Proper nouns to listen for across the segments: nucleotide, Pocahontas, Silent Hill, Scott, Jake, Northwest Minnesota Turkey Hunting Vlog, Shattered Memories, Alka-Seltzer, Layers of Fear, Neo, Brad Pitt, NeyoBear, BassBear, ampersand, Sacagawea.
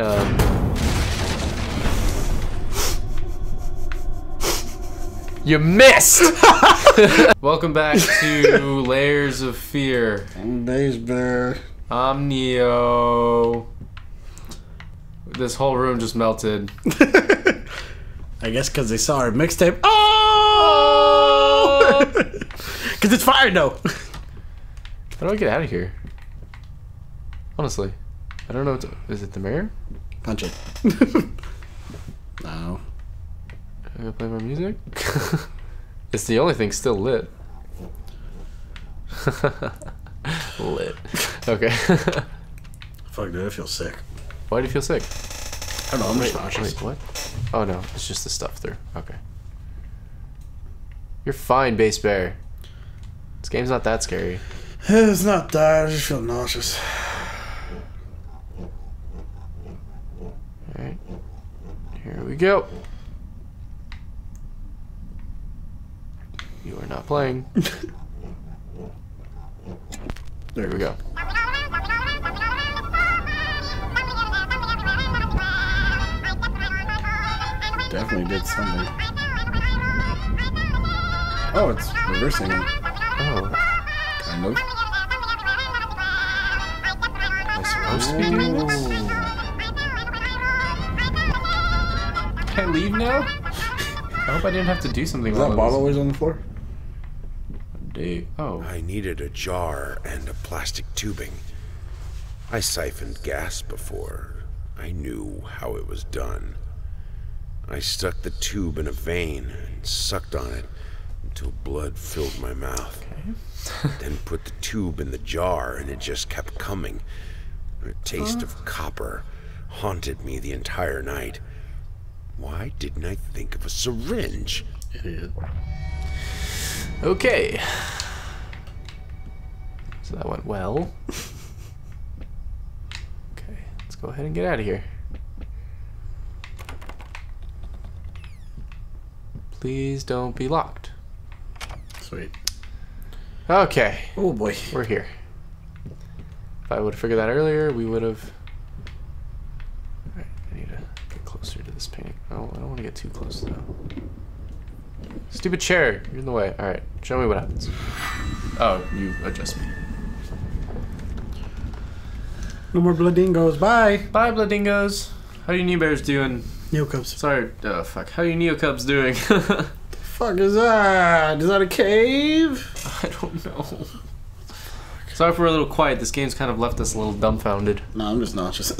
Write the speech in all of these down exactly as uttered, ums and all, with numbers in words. Um, you missed! Welcome back to Layers of Fear. I'm BassBear. I'm Neo. This whole room just melted. I guess because they saw our mixtape. Oh! Because it's fire, though. How do I get out of here? Honestly, I don't know what to, is it the mirror? Punch it. No. I'm gonna play my music? It's the only thing still lit. Lit. Okay. Fuck, dude, I feel sick. Why do you feel sick? I don't know, I'm just nauseous. Wait, what? Oh no, it's just the stuff there. Okay. You're fine, BassBear. This game's not that scary. It's not that, I just feel nauseous. Alright. Here we go. You are not playing. There we go. Definitely did something. Oh, it's reversing it. Oh. Kind of. Am I supposed to be doing this? Can I leave now? I hope I didn't have to do something. Is that bottle always on the floor? Dude. Oh. I needed a jar and a plastic tubing. I siphoned gas before. I knew how it was done. I stuck the tube in a vein and sucked on it until blood filled my mouth. Okay. Then put the tube in the jar and it just kept coming. A taste oh. of copper haunted me the entire night. Why didn't I think of a syringe? Idiot. Okay. So that went well. Okay, let's go ahead and get out of here. Please don't be locked. Sweet. Okay. Oh boy. We're here. If I would have figured that earlier, we would have... Alright, I need to get closer to this painting. Oh, I don't want to get too close, though. Stupid chair! You're in the way. Alright, show me what happens. Oh, you adjust me. No more Bladingos. Bye! Bye, Bladingos! How are you NeyoBears doing? NeoCubs. Sorry, oh fuck. How are you NeoCubs doing? The fuck is that? Is that a cave? I don't know. Sorry if we're a little quiet. This game's kind of left us a little dumbfounded. No, I'm just nauseous.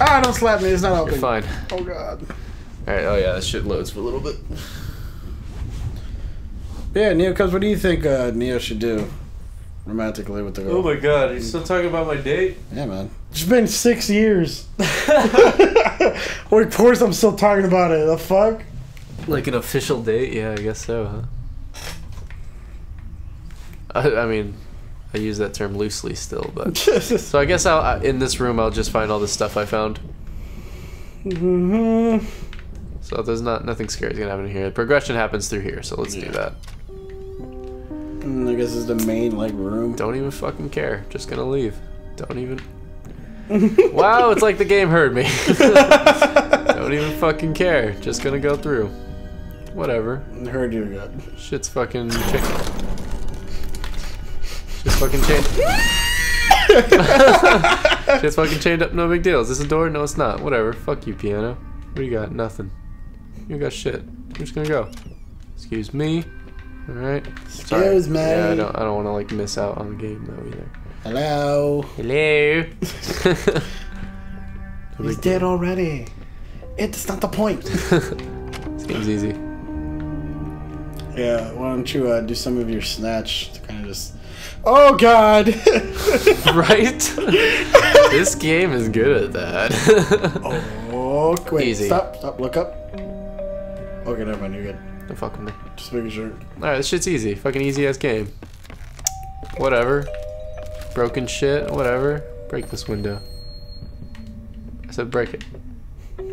Ah, don't slap me. It's not open. You're fine. Oh god. Alright, oh yeah, that shit loads for a little bit. Yeah, NeoCubs, what do you think uh, Neo should do? Romantically with the girl. Oh my god, he's still talking about my date? Yeah, man. It's been six years. Or of course I'm still talking about it. The fuck? Like an official date? Yeah, I guess so, huh? I, I mean, I use that term loosely still, but... So I guess I'll, in this room I'll just find all the stuff I found. Mm-hmm. So there's not nothing scary is gonna happen here. The progression happens through here, so let's yeah. do that. I guess it's the main, like, room. Don't even fucking care. Just gonna leave. Don't even... Wow, it's like the game heard me. Don't even fucking care. Just gonna go through. Whatever. I heard you got... Shit's fucking... Shit's fucking chained... Shit's fucking chained up, no big deal. Is this a door? No, it's not. Whatever. Fuck you, piano. What do you got? Nothing. You got shit. I'm just gonna go. Excuse me. Alright. Excuse me. Yeah, I don't, I don't want to, like, miss out on the game, though, either. Hello. Hello. He's dead already. It's not the point. This game's easy. Yeah, why don't you uh, do some of your snatch to kind of just... Oh, God! Right? This game is good at that. Oh, wait. Easy. Stop, stop, look up. Okay, never mind, you're good. Don't fuck with me. Just making sure. Alright, this shit's easy. Fucking easy ass game. Whatever. Broken shit, whatever. Break this window. I said break it.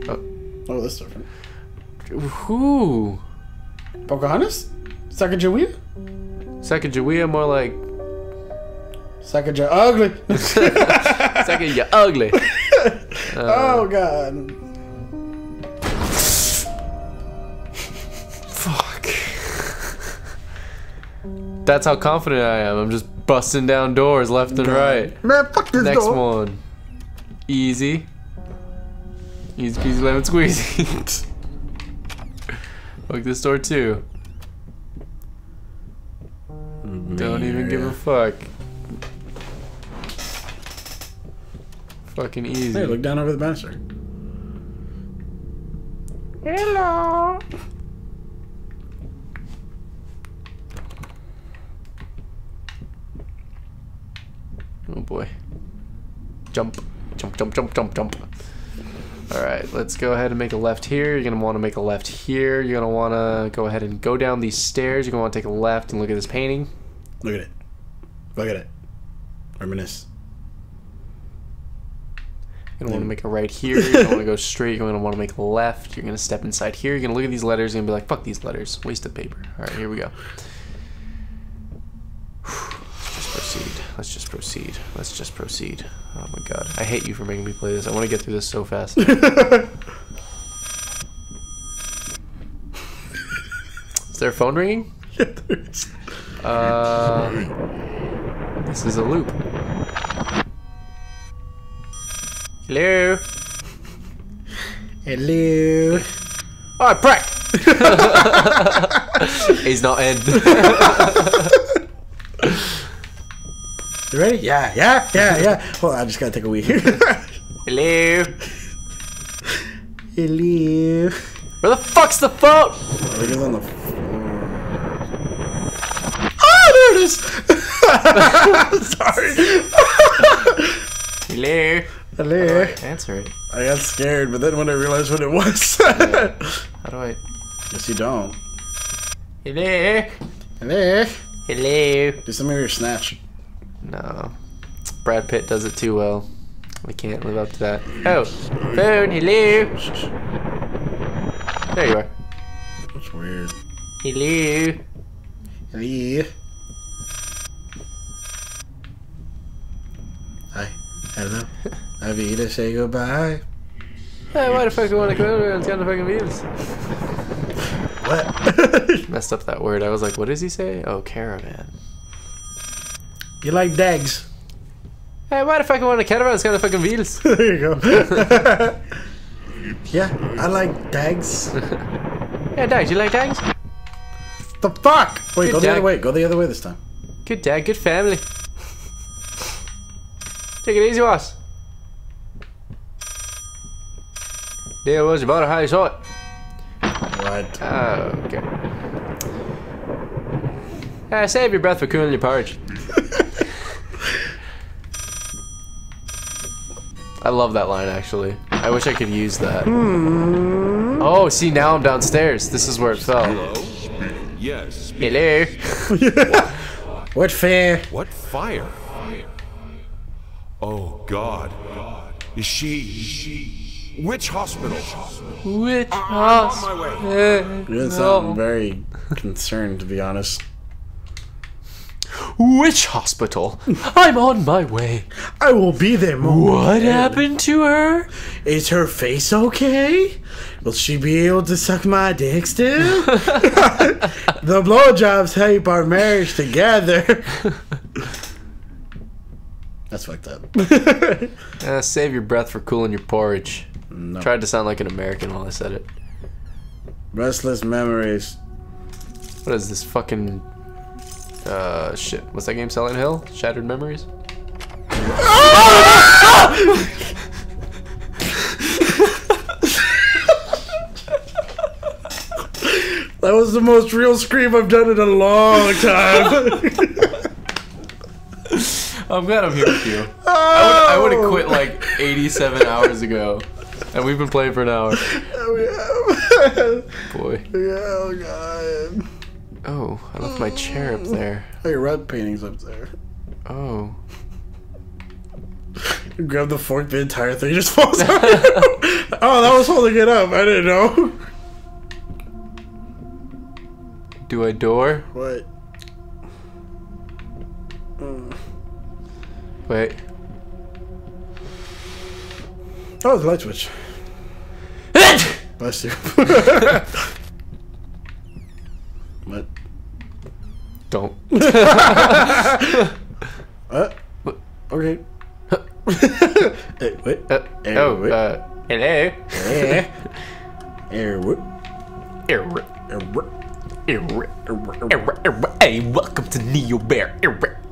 Oh. Oh, that's different. Who? Pocahontas? Sacagawea? Sacagawea, more like. Sacagawea ugly! Sacagawea ugly! Uh, oh god. Fuck. That's how confident I am. I'm just busting down doors left and right. Man, fuck this Next door. one. Easy. Easy peasy lemon squeezy. Fuck this door too. Weird. Don't even give a fuck. Fucking easy. Hey, look down over the banister. Hello. Oh boy. Jump. Jump, jump, jump, jump, jump. Alright, let's go ahead and make a left here. You're going to want to make a left here. You're going to want to go ahead and go down these stairs. You're going to want to take a left and look at this painting. Look at it. Look at it. Reminisce. You're going to want to make a right here. You're going to want to go straight. You're going to want to make a left. You're going to step inside here. You're going to look at these letters. You're going to be like, fuck these letters. Waste of paper. All right, here we go. Let's just proceed. Let's just proceed. Let's just proceed. Oh, my God. I hate you for making me play this. I want to get through this so fast. Is there a phone ringing? Yeah, there is. Uh, this is a loop. Hello. Hello. Oh, prick. He's not in. You ready? Yeah, yeah, yeah, yeah. Hold on, I just gotta take a wee. Hello. Hello. Where the fuck's the phone? Oh, it is on the floor. Oh, there it is. Sorry. Hello. Hello. How do I answer it? I got scared, but then when I realized what it was. Yeah. How do I? Yes, you don't. Hello. Hello. Hello. Do something with your snatch. No. Brad Pitt does it too well. We can't live up to that. Oh. Phone. Hello. There you are. That's weird. Hello. Hello. Hi. Hello. Avita, say goodbye. Hey, why the fuck do you want to go over and tell the fucking Venus? What? Messed up that word. I was like, what does he say? Oh, caravan. You like dags. Hey, why the fuck do you want a caravan and tell the fucking Venus? There you go. Yeah, I like dags. Yeah, dags. You like dags? The fuck? Wait, good go dag. the other way. Go the other way this time. Good dag, good family. Take it easy, boss. There was about how you saw it. What? Oh, okay. Uh, save your breath for cooling your porridge. I love that line, actually. I wish I could use that. Hmm. Oh, see, now I'm downstairs. This is where it fell. Hello? Yes. Hello. What? What fire? What fire? Fire. Oh, God. God. Is she... Is she... Which hospital? Which hospital? I'm on my way. You sound very concerned, to be honest. Which hospital? I'm on my way. I will be there. What happened to her? Is her face okay? Will she be able to suck my dick still? The blowjobs tape our marriage together. That's fucked up. uh, save your breath for cooling your porridge. No. Tried to sound like an American while I said it. Restless memories. What is this fucking... Uh, shit. What's that game? Silent Hill? Shattered Memories? That was the most real scream I've done in a long time. I'm glad I'm here with you. Oh. I would have quit like eighty-seven hours ago. And we've been playing for an hour. Oh, yeah. Boy. Oh, God. Oh, I left my chair up there. Oh, your rug painting's up there. Oh. You grab the fork, the entire thing just falls out. Oh, that was holding it up. I didn't know. Do I door? What? Mm. Wait. Oh, the light switch. Bless you. What? Don't. uh, okay. Hey, wait. Uh, hey, oh, wait. Uh, hello. Hey. Hey, welcome to NeyoBear.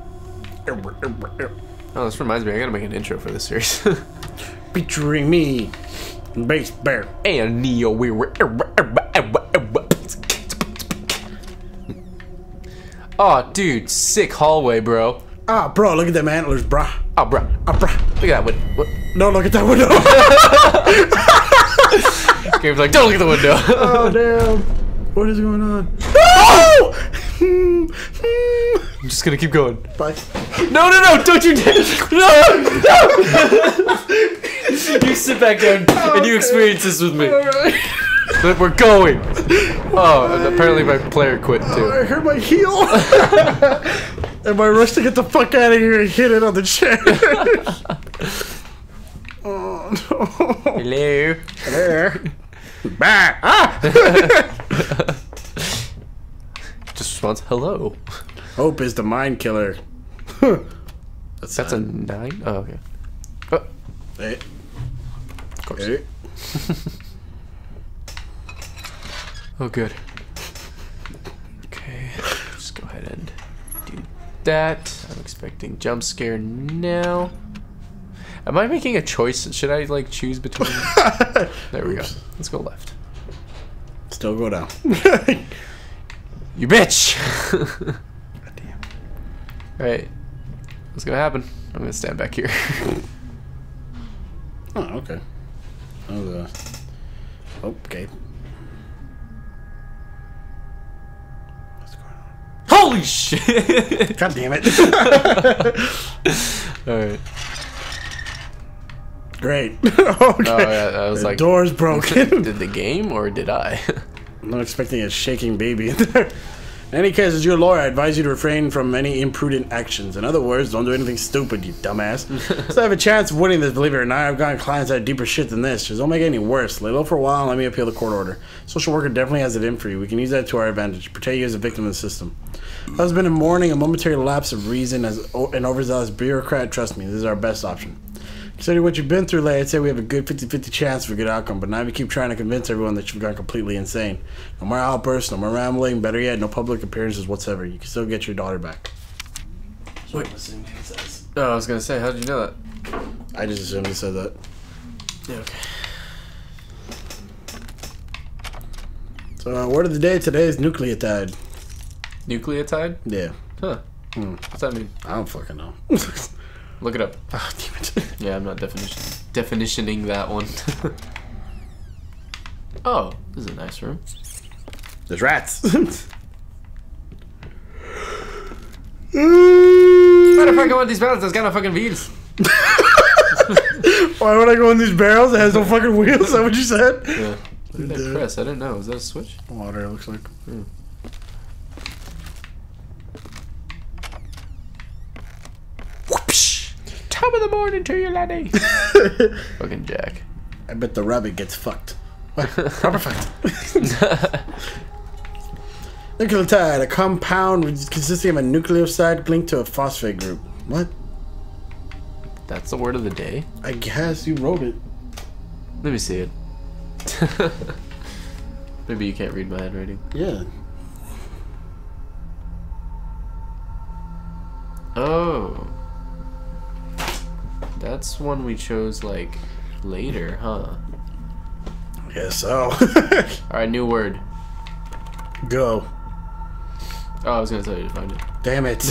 Oh, this reminds me, I gotta make an intro for this series. Featuring me, BassBear, and Neo. We were. Oh, dude, sick hallway, bro. Ah, bro, look at them antlers, bro. Ah, bro. Ah, bro. Look at that window. What? No, look at that window. Gabe's like, don't look at the window. Oh, damn. What is going on? Oh! I'm just gonna keep going. Bye. No, no, no! Don't you dare! No, no! You sit back down and you experience this with me. But we're going. Oh, and apparently my player quit too. I hurt my heel. Am I rushed to get the fuck out of here and hit it on the chair? Oh no! Hello. Hello. Bah. Ah. Just responds, hello. Hope is the mind killer. That's, That's a nine? Oh, okay. Oh. Hey. Of course. Hey. Oh, good. Okay. Just go ahead and do that. I'm expecting jump scare now. Am I making a choice? Should I, like, choose between... There we go. Let's go left. Still go down. You bitch! God damn. Alright. What's gonna happen? I'm gonna stand back here. Oh, okay. Oh, uh, okay. What's going on? Holy shit! God damn it. Alright. Great. Okay. Oh, yeah, I was the like, door's broken. Did the game or did I? I'm not expecting a shaking baby in there. In any case, as your lawyer, I advise you to refrain from any imprudent actions. In other words, don't do anything stupid, you dumbass. Still have a chance of winning this, believe it or not. I've gotten clients that have deeper shit than this. Just don't make it any worse. Lay low for a while and let me appeal the court order. Social worker definitely has it in for you. We can use that to our advantage. Portray you as a victim of the system. Husband in mourning, a momentary lapse of reason as an overzealous bureaucrat. Trust me, this is our best option. Considering what you've been through, Lay, I'd say we have a good fifty fifty chance for a good outcome, but now we keep trying to convince everyone that you've gone completely insane. No more outbursts, no more rambling, better yet, no public appearances whatsoever. You can still get your daughter back. Wait, oh, I was gonna say, how did you know that? I just assumed you said that. Yeah, okay. So, uh, word of the day today is nucleotide. Nucleotide? Yeah. Huh. Hmm. What's that mean? I don't fucking know. Look it up. Oh, damn it. Yeah, I'm not definition definitioning that one. Oh, this is a nice room. There's rats. Why the fuck I want these barrels? That's got no fucking wheels. Why would I go in these barrels? It has no fucking wheels. Is that what you said? Yeah. What did I press? I didn't know. Is that a switch? Water, it looks like. Hmm. Top of the morning to you, laddie. Fucking Jack. I bet the rabbit gets fucked. Rubber fucked. Nucleotide, a compound consisting of a nucleoside linked to a phosphate group. What? That's the word of the day? I guess you wrote it. Let me see it. Maybe you can't read my handwriting. Yeah. Oh. That's one we chose, like, later, huh? I guess so. Alright, new word. Go. Oh, I was gonna tell you to find it. Damn it.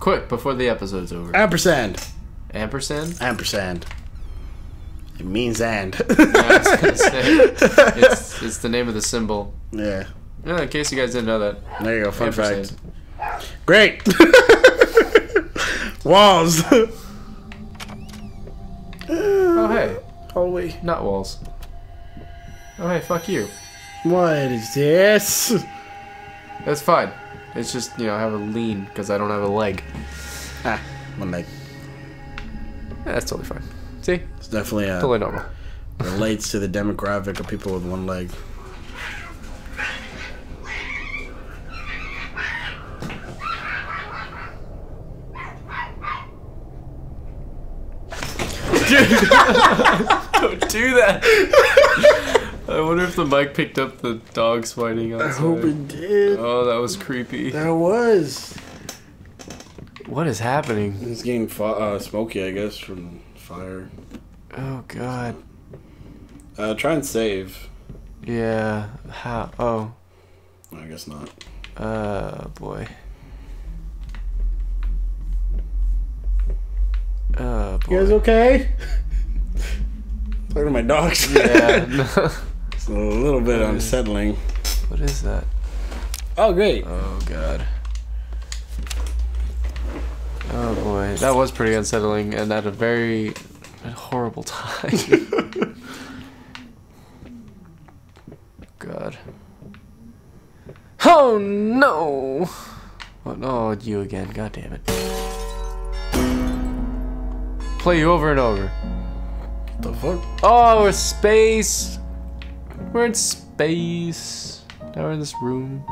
Quick, before the episode's over. Ampersand. Ampersand? Ampersand. It means and. I was gonna say, it's, it's the name of the symbol. Yeah. Yeah, in case you guys didn't know that. There you go, fun fact. Great! Walls. Oh hey, holy not walls. Oh hey, fuck you. What is this? That's fine. It's just, you know, I have a lean because I don't have a leg. Ah, one leg. Yeah, that's totally fine. See? It's definitely uh, totally normal. Relates to the demographic of people with one leg. Dude, don't do that. I wonder if the mic picked up the dogs fighting outside. I hope it did. Oh, that was creepy. That was. What is happening? It's getting uh, smoky, I guess, from fire. Oh God. Uh, try and save. Yeah. How? Oh. I guess not. Uh, boy. Oh, boy. You guys okay? Talking to my dogs. Yeah. No. It's a little bit what unsettling. Is, what is that? Oh, great. Oh, God. Oh, boy. That was pretty unsettling and at a very horrible time. God. Oh, no! Oh, no, you again. God damn it. Play you over and over. What the fuck? Oh, we're in space. We're in space. Now we're in this room.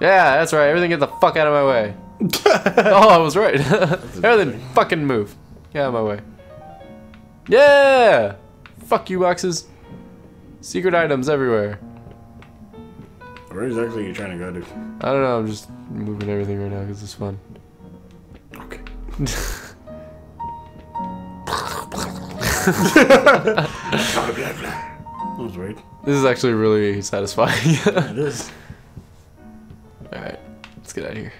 Yeah, that's right. Everything get the fuck out of my way. Oh, I was right. Everything fucking move. Get out of my way. Yeah! Fuck you, boxes. Secret items everywhere. Where exactly are you trying to go to? I don't know. I'm just moving everything right now because it's fun. That was weird. This is actually really satisfying. Yeah, it is. Alright, let's get out of here.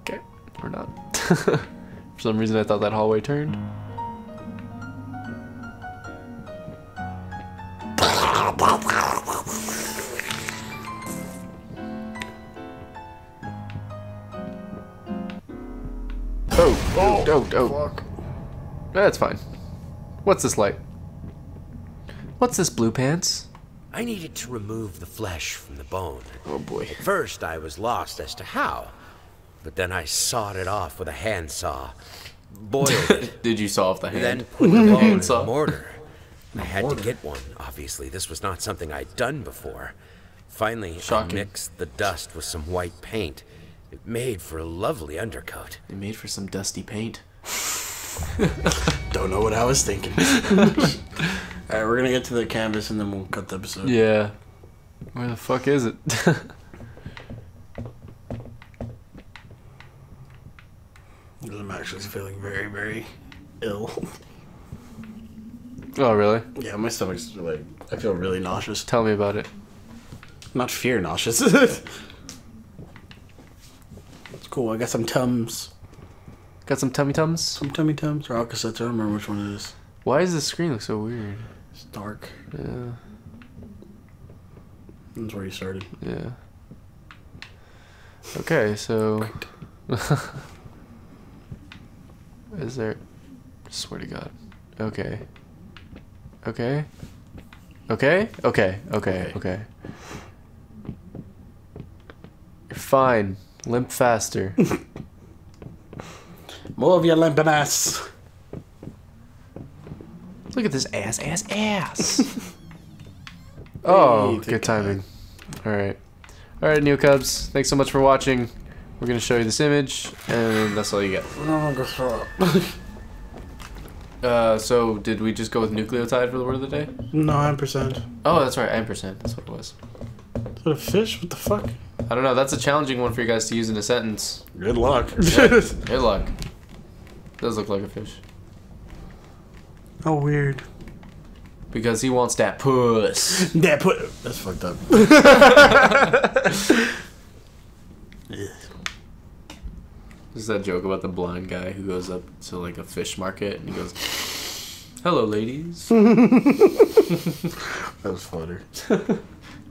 Okay, or not. For some reason I thought that hallway turned. Oh, oh, oh, oh. Fuck. That's fine. What's this light? What's this, blue pants? I needed to remove the flesh from the bone. Oh, boy. At first, I was lost as to how, but then I sawed it off with a handsaw. Boiled it. Did you saw off the hand? Then put the bone in a mortar. I had to get one, obviously. This was not something I'd done before. Finally, Shocking. I mixed the dust with some white paint. It made for a lovely undercoat. It made for some dusty paint. Don't know what I was thinking. Alright, we're gonna get to the canvas and then we'll cut the episode. Yeah. Where the fuck is it? I'm actually feeling very, very ill. Oh, really? Yeah, my stomach's like... I feel really nauseous. Tell me about it. Not fear nauseous. Cool, I got some Tums. Got some tummy Tums? Some tummy Tums or Alka-Seltzer, I don't remember which one it is. Why does the screen look so weird? It's dark. Yeah. That's where you started. Yeah. Okay, so... Is there... I swear to God. Okay. Okay? Okay? Okay, okay, okay. You're fine. Limp faster. Move your limping ass. Look at this ass, ass, ass. Oh, good timing. Alright. Alright, Neo Cubs. Thanks so much for watching. We're going to show you this image, and that's all you get. uh, so, did we just go with nucleotide for the word of the day? No, ampersand. Oh, that's right, ampersand. That's what it was. Is that a fish? What the fuck? I don't know. That's a challenging one for you guys to use in a sentence. Good luck. Yeah, good luck. Does look like a fish. How weird. Because he wants that puss. That puss. That's fucked up. There's that joke about the blind guy who goes up to like a fish market and he goes, "Hello, ladies." That was funny.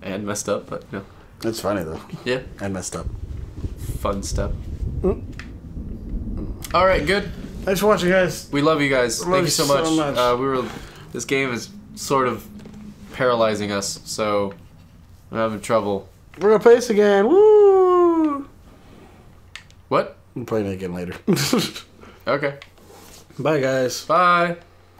And messed up, but no. It's funny though. Yeah. I messed up. Fun stuff. Mm. Alright, good. Thanks for watching, guys. We love you guys. Love Thank you so much. So much. Uh, we were this game is sort of paralyzing us, so we're having trouble. We're gonna play this again. Woo! What? We'll play that again later. Okay. Bye, guys. Bye.